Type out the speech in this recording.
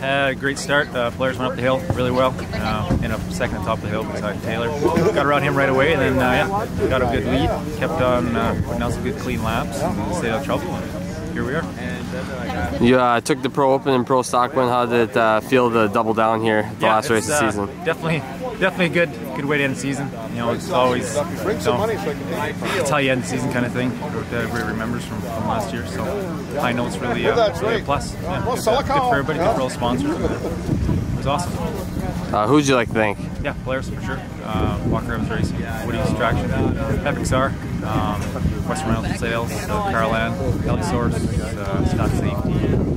Had a great start. Polaris went up the hill really well. Ended up second atop the hill beside Taylor. Got around him right away, and then yeah, got a good lead. Kept on putting out some good clean laps. Stayed out of trouble, and here we are. You took the Pro Open and Pro Stock win. How did it feel to double down here at the last race of the season? Definitely a good way to end the season. You know, it's always, you know, it's how you end the season kind of thing that everybody remembers from last year. So I know it's really a plus. Yeah, good for everybody, good for all sponsors. It was awesome. Who'd you like to thank? Yeah, Polaris for sure. Walker Evans Racing, Woody's Traction, Epixar, Western Rental Sales, Carl-Ann, Source, Scott Safety.